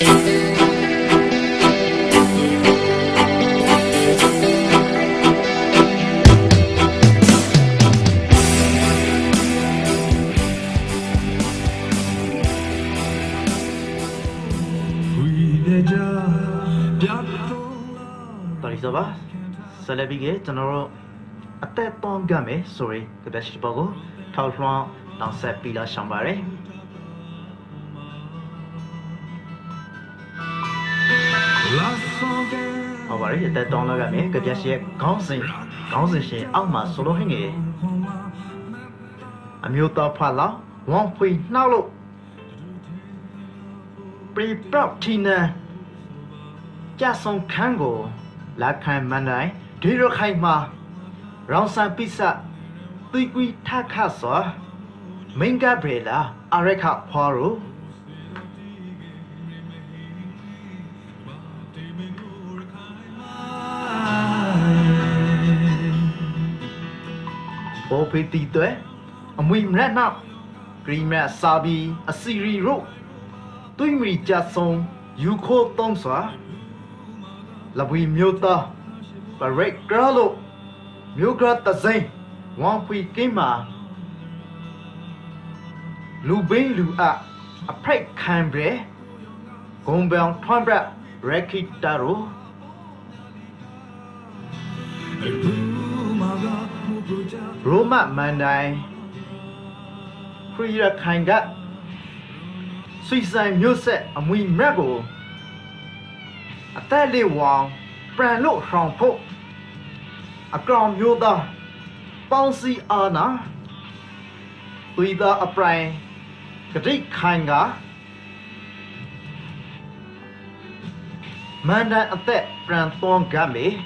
Pag-isaba sa labige tanoro atetong game sorry kabeshi bago talfron dans sa pila shambare awari atetong la game kabeshi gangsing shi alma solo hinge amyota phala wangpui nalo pri proptina jasong kango La Kai Manai, Diro Kaima, Ransan Pisa, Tigui Takasa, Minga Brela, Areka Paru, Bopi Tite, and we ran up Green Sabi, a Siri Rook, Timri Jason, Yuko Tomsa. La bui miota parek gralo miugra tazai wan pui kema lu bin lu a prek kambre gombang thambra reki taro roma mandai priya kanga suisai miose amui mrago A deadly one, brand look from Pope. A ground yoda, bouncy Anna. With a brain, Kadik Kanga. Mandan a dead brand thorn gammy.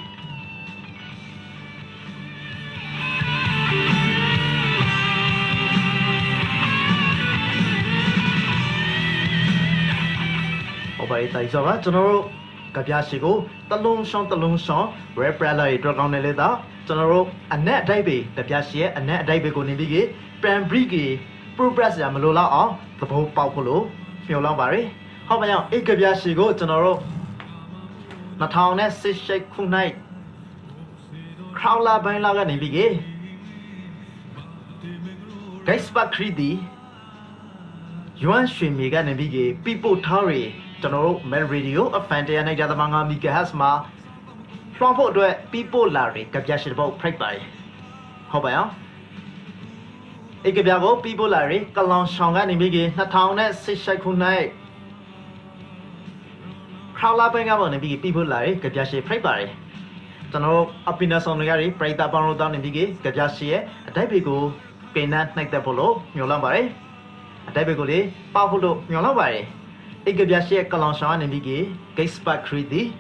Obey Taisawa, General. Kabiashigo, Talon Shon, Red Bralay, Dragon Leda, General Annette Davy, the Piachier, Annette Davy Gonibigi, Bram Brigi, Brubras Yamalola, or the Pope Paulo, Fiolambari, Hobayan, Ikabiashigo, General Natowne, Sisha Kunai, Crowla Bainlaga Nibigi, Gaispa Cridi, Yuan Shimiga Nibigi, People Tari. General Mel Radio of Fantia Night Manga Mika Hasma from Port People Larry, Kabyashabo, Preg by Hobaya Ekabiabo, People Larry, Kalan Shanga Nibigi, Natowne, Sisha Kunai Crowla Bangabon Nibigi, People Larry, Kabyashi, Preg by General Apinas on the Gary, Preg the Bano down Nibigi, Kabyashi, a Dabigo, Penant Night the Polo, Yolambare, a Dabigoli, Pahulo, Yolambare. Ikabiashi Kalanshan and Biggie, Gaispa Cridi,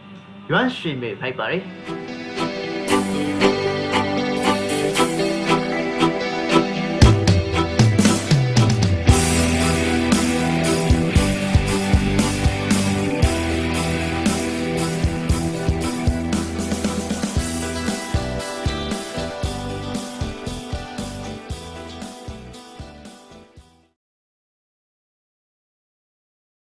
Yuan Shime, Pipari.